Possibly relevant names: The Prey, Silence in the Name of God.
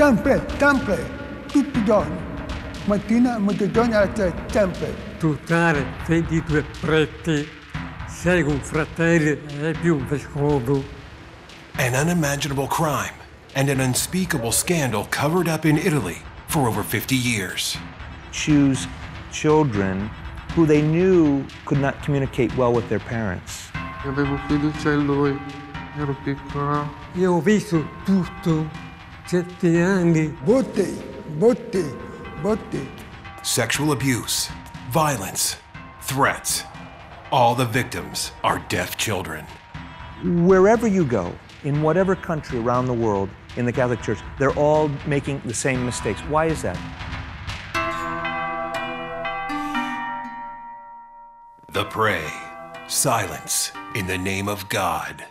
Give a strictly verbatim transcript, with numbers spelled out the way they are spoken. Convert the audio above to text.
sempre, sempre, tutti i giorni, mattina, mezzogiorno, alla sera, sempre. Tutelare ventidue preti, sei un fratello e più un vescovo. An unimaginable crime and an unspeakable scandal covered up in Italy for over fifty years. Choose children who they knew could not communicate well with their parents. Avevo fiducia in lui, ero piccola. Io ho visto tutto. Sette anni. Botte, botte, botte. Sexual abuse, violence, threats. All the victims are deaf children. Wherever you go, in whatever country around the world, in the Catholic Church, they're all making the same mistakes. Why is that? The Prey. Silence in the Name of God.